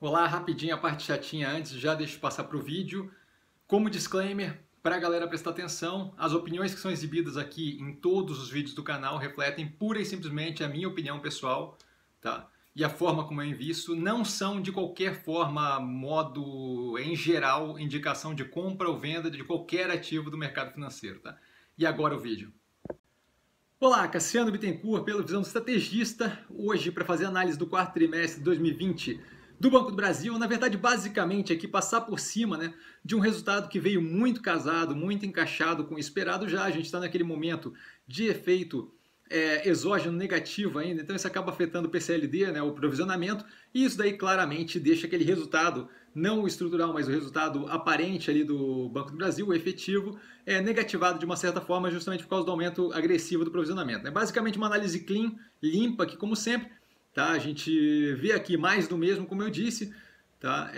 Olá, rapidinho a parte chatinha antes, já deixa eu passar para o vídeo. Como disclaimer, para a galera prestar atenção, as opiniões que são exibidas aqui em todos os vídeos do canal refletem pura e simplesmente a minha opinião pessoal, tá? E a forma como eu envio isso não são de qualquer forma, modo em geral, indicação de compra ou venda de qualquer ativo do mercado financeiro, tá? E agora o vídeo. Olá, Cassiano Bittencourt, pela visão do Estrategista, hoje para fazer análise do quarto trimestre de 2020 do Banco do Brasil, na verdade, basicamente aqui passar por cima, né, de um resultado que veio muito casado, muito encaixado com o esperado já, a gente está naquele momento de efeito exógeno negativo ainda, então isso acaba afetando o PCLD, né, o provisionamento, e isso daí claramente deixa aquele resultado, não o estrutural, mas o resultado aparente ali do Banco do Brasil, o efetivo, negativado de uma certa forma justamente por causa do aumento agressivo do provisionamento. É basicamente uma análise clean, limpa, que como sempre, tá, a gente vê aqui mais do mesmo, como eu disse, tá?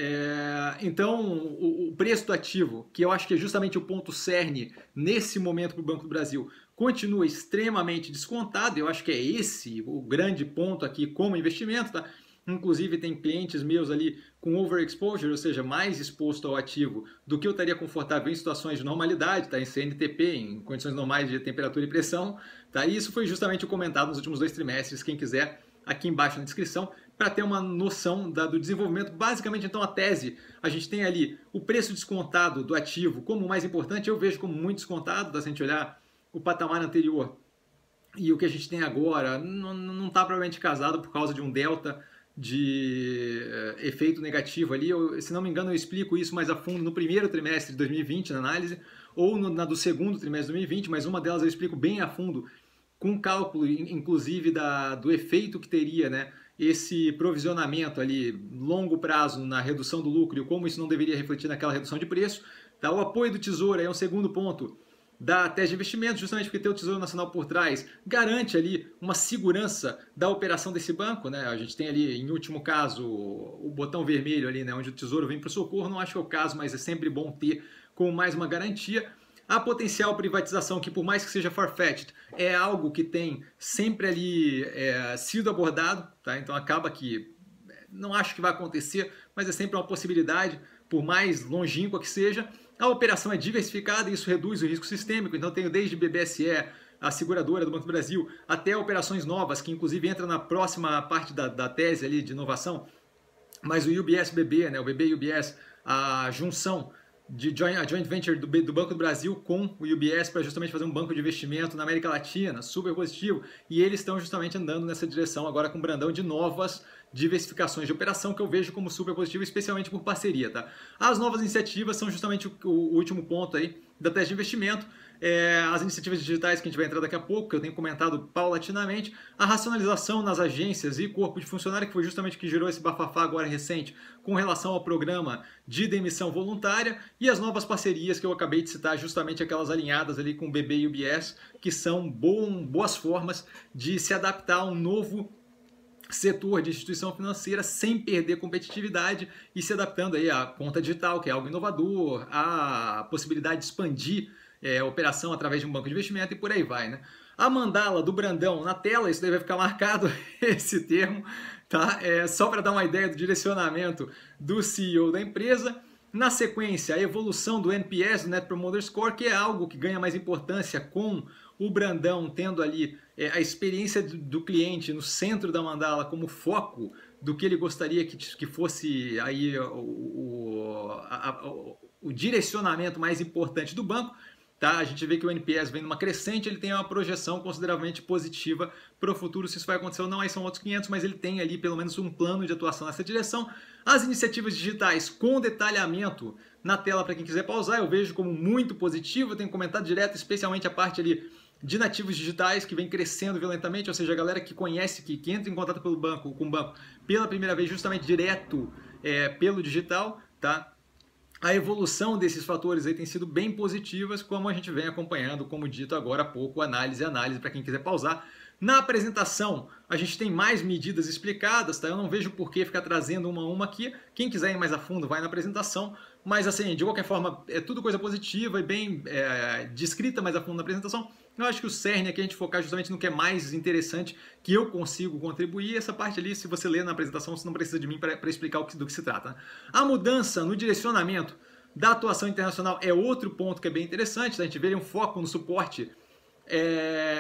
Então o preço do ativo, que eu acho que é justamente o ponto cerne nesse momento para o Banco do Brasil, continua extremamente descontado, eu acho que é esse o grande ponto aqui como investimento, tá? Inclusive tem clientes meus ali com overexposure, ou seja, mais exposto ao ativo do que eu estaria confortável em situações de normalidade, tá? Em CNTP, em condições normais de temperatura e pressão, tá? E isso foi justamente comentado nos últimos dois trimestres, quem quiser aqui embaixo na descrição, para ter uma noção do desenvolvimento. Basicamente, então, a tese, a gente tem ali o preço descontado do ativo como o mais importante, eu vejo como muito descontado, tá? Se a gente olhar o patamar anterior e o que a gente tem agora, não está provavelmente casado por causa de um delta de efeito negativo ali, eu, se não me engano eu explico isso mais a fundo no primeiro trimestre de 2020 na análise, ou na do segundo trimestre de 2020, mas uma delas eu explico bem a fundo, com cálculo, inclusive, do efeito que teria, né, esse provisionamento ali, longo prazo, na redução do lucro e como isso não deveria refletir naquela redução de preço. Tá? O apoio do Tesouro é um segundo ponto da tese de investimento, justamente porque ter o Tesouro Nacional por trás garante ali uma segurança da operação desse banco. Né? A gente tem ali, em último caso, o botão vermelho ali, né, onde o Tesouro vem para o socorro, não acho que é o caso, mas é sempre bom ter como mais uma garantia. A potencial privatização, que por mais que seja far-fetched, é algo que tem sempre ali sido abordado, tá? Então acaba que não acho que vai acontecer, mas é sempre uma possibilidade, por mais longínqua que seja. A operação é diversificada e isso reduz o risco sistêmico, então tenho desde BBSE, a seguradora do Banco do Brasil, até operações novas, que inclusive entra na próxima parte da tese ali de inovação, mas o UBS-BB, né? O BB-UBS, a junção a joint venture do Banco do Brasil com o UBS para justamente fazer um banco de investimento na América Latina, super positivo, e eles estão justamente andando nessa direção agora com o Brandão de novas diversificações de operação que eu vejo como super positivo, especialmente por parceria. Tá? As novas iniciativas são justamente o último ponto aí da tese de investimento, as iniciativas digitais que a gente vai entrar daqui a pouco, que eu tenho comentado paulatinamente, a racionalização nas agências e corpo de funcionário, que foi justamente o que gerou esse bafafá agora recente com relação ao programa de demissão voluntária, e as novas parcerias que eu acabei de citar, justamente aquelas alinhadas ali com o BB-UBS, que são boas formas de se adaptar a um novo setor de instituição financeira sem perder competitividade e se adaptando aí à conta digital, que é algo inovador, à possibilidade de expandir a operação através de um banco de investimento e por aí vai, né? A mandala do Brandão na tela, isso daí vai ficar marcado, esse termo, tá? Só para dar uma ideia do direcionamento do CEO da empresa. Na sequência, a evolução do NPS, do Net Promoter Score, que é algo que ganha mais importância com o Brandão tendo ali a experiência do cliente no centro da mandala como foco do que ele gostaria que fosse aí o direcionamento mais importante do banco. Tá? A gente vê que o NPS vem numa crescente, ele tem uma projeção consideravelmente positiva para o futuro, se isso vai acontecer ou não, aí são outros 500, mas ele tem ali pelo menos um plano de atuação nessa direção. As iniciativas digitais com detalhamento na tela para quem quiser pausar, eu vejo como muito positivo, eu tenho comentado direto, especialmente a parte ali de nativos digitais, que vem crescendo violentamente, ou seja, a galera que conhece, que entra em contato com o banco pela primeira vez, justamente direto pelo digital, tá? A evolução desses fatores aí tem sido bem positivas, como a gente vem acompanhando, como dito agora há pouco, análise, para quem quiser pausar. Na apresentação, a gente tem mais medidas explicadas, tá? Eu não vejo por que ficar trazendo uma a uma aqui. Quem quiser ir mais a fundo, vai na apresentação. Mas, assim, de qualquer forma, é tudo coisa positiva e bem descrita mais a fundo na apresentação. Eu acho que o cerne aqui a gente focar justamente no que é mais interessante, que eu consigo contribuir. Essa parte ali, se você ler na apresentação, você não precisa de mim para explicar do que se trata. Né? A mudança no direcionamento da atuação internacional é outro ponto que é bem interessante, tá? A gente vê um foco no suporte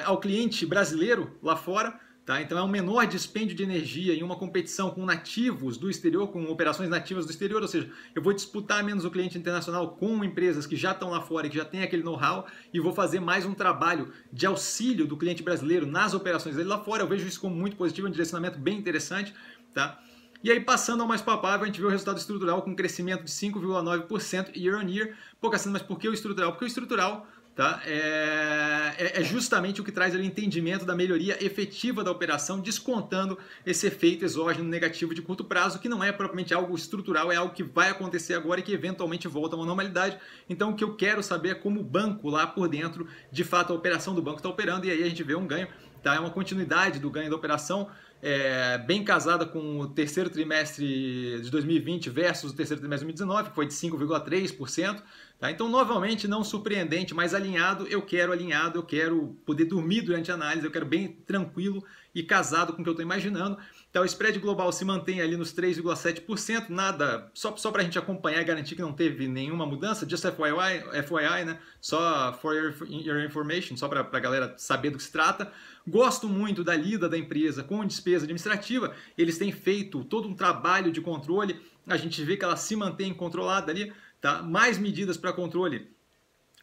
ao cliente brasileiro lá fora. Tá? Então é um menor dispêndio de energia em uma competição com nativos do exterior, com operações nativas do exterior, ou seja, eu vou disputar menos o cliente internacional com empresas que já estão lá fora e que já têm aquele know-how e vou fazer mais um trabalho de auxílio do cliente brasileiro nas operações dele lá fora. Eu vejo isso como muito positivo, um direcionamento bem interessante. Tá? E aí passando ao mais palpável, a gente vê o resultado estrutural com um crescimento de 5,9% year on year. Pô, Cassiano, mas por que o estrutural? Porque o estrutural... Tá? É justamente o que traz ali o entendimento da melhoria efetiva da operação, descontando esse efeito exógeno negativo de curto prazo, que não é propriamente algo estrutural, é algo que vai acontecer agora e que eventualmente volta a uma normalidade. Então o que eu quero saber é como o banco lá por dentro, de fato a operação do banco está operando, e aí a gente vê um ganho, tá? É uma continuidade do ganho da operação, bem casada com o terceiro trimestre de 2020 versus o terceiro trimestre de 2019, que foi de 5,3%. Tá? Então, novamente, não surpreendente, mas alinhado, eu quero poder dormir durante a análise, eu quero bem tranquilo e casado com o que eu estou imaginando. Então, o spread global se mantém ali nos 3,7%, nada, só para a gente acompanhar e garantir que não teve nenhuma mudança, just FYI, né? Só for your information, só para a galera saber do que se trata. Gosto muito da lida da empresa com despesa administrativa, eles têm feito todo um trabalho de controle, a gente vê que ela se mantém controlada ali, tá? Mais medidas para controle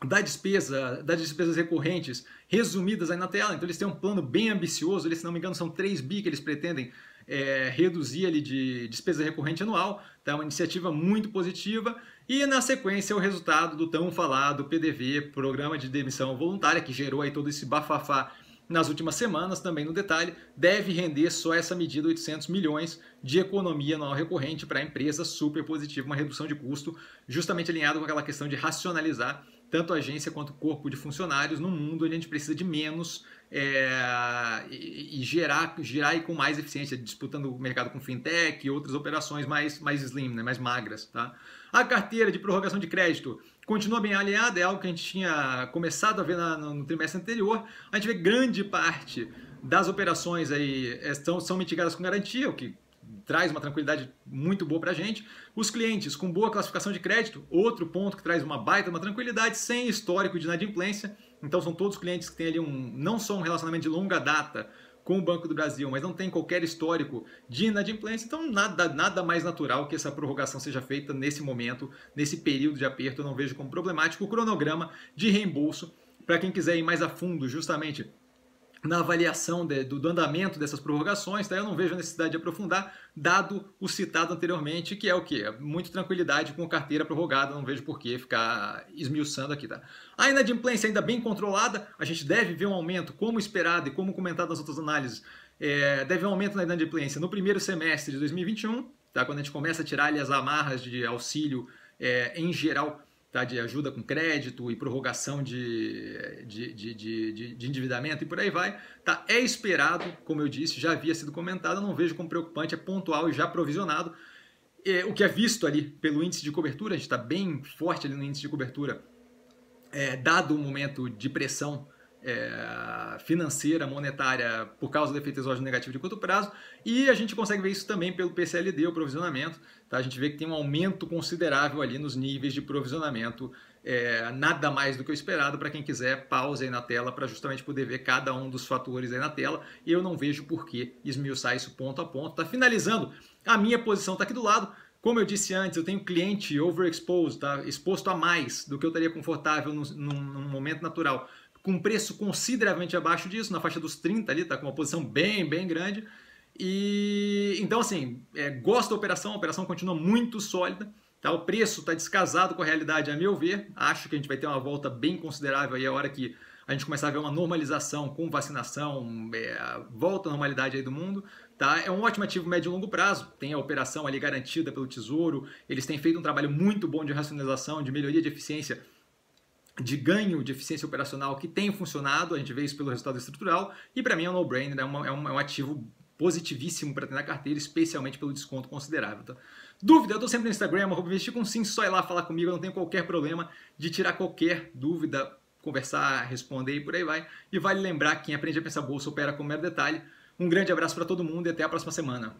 das despesas recorrentes resumidas aí na tela. Então eles têm um plano bem ambicioso, eles, se não me engano, são 3 bi que eles pretendem reduzir ali de despesa recorrente anual. Tá? Uma iniciativa muito positiva. E na sequência o resultado do tão falado PDV, Programa de Demissão Voluntária, que gerou aí todo esse bafafá nas últimas semanas, também no detalhe, deve render só essa medida 800 milhões de economia anual recorrente para a empresa, super positivo, uma redução de custo, justamente alinhado com aquela questão de racionalizar tanto a agência quanto o corpo de funcionários num mundo onde a gente precisa de menos e gerar e com mais eficiência, disputando o mercado com fintech e outras operações mais slim, né, mais magras. Tá? A carteira de prorrogação de crédito continua bem alinhada, é algo que a gente tinha começado a ver no trimestre anterior. A gente vê grande parte das operações aí são mitigadas com garantia, o que traz uma tranquilidade muito boa para a gente. Os clientes com boa classificação de crédito, outro ponto que traz uma baita, uma tranquilidade, sem histórico de inadimplência. Então são todos clientes que têm ali não só um relacionamento de longa data com o Banco do Brasil, mas não tem qualquer histórico de inadimplência. Então nada mais natural que essa prorrogação seja feita nesse momento, nesse período de aperto. Eu não vejo como problemático. O cronograma de reembolso, para quem quiser ir mais a fundo justamente na avaliação do andamento dessas prorrogações, tá? Eu não vejo a necessidade de aprofundar, dado o citado anteriormente, que é o quê? Muito tranquilidade com a carteira prorrogada, não vejo por que ficar esmiuçando aqui. Tá? A inadimplência ainda bem controlada, a gente deve ver um aumento, como esperado e como comentado nas outras análises, deve um aumento na inadimplência no primeiro semestre de 2021, tá? Quando a gente começa a tirar ali as amarras de auxílio em geral, tá, de ajuda com crédito e prorrogação de endividamento e por aí vai. Tá, é esperado, como eu disse, já havia sido comentado, não vejo como preocupante, é pontual e já provisionado. O que é visto ali pelo índice de cobertura, a gente está bem forte ali no índice de cobertura, dado o momento de pressão financeira, monetária, por causa do efeito exógeno negativo de curto prazo, e a gente consegue ver isso também pelo PCLD, o provisionamento, tá? A gente vê que tem um aumento considerável ali nos níveis de provisionamento, nada mais do que o esperado. Para quem quiser, pausa aí na tela para justamente poder ver cada um dos fatores aí na tela. Eu não vejo por que esmiuçar isso ponto a ponto. Tá? Finalizando, a minha posição está aqui do lado. Como eu disse antes, eu tenho cliente overexposed, tá? Exposto a mais do que eu estaria confortável num momento natural, com preço consideravelmente abaixo disso, na faixa dos 30 ali, tá com uma posição bem grande. E então, assim, gosto da operação, a operação continua muito sólida, tá? O preço está descasado com a realidade, a meu ver. Acho que a gente vai ter uma volta bem considerável aí a hora que a gente começar a ver uma normalização com vacinação, volta à normalidade aí do mundo. Tá? É um ótimo ativo médio e longo prazo, tem a operação ali garantida pelo Tesouro, eles têm feito um trabalho muito bom de racionalização, de melhoria de eficiência, de ganho de eficiência operacional, que tem funcionado. A gente vê isso pelo resultado estrutural, e para mim é um no-brainer, é um ativo positivíssimo para ter na carteira, especialmente pelo desconto considerável. Tá? Dúvida? Eu estou sempre no Instagram, @investir com sim, só ir lá falar comigo, eu não tenho qualquer problema de tirar qualquer dúvida, conversar, responder e por aí vai. E vale lembrar que quem aprende a pensar bolsa opera com mero detalhe. Um grande abraço para todo mundo e até a próxima semana.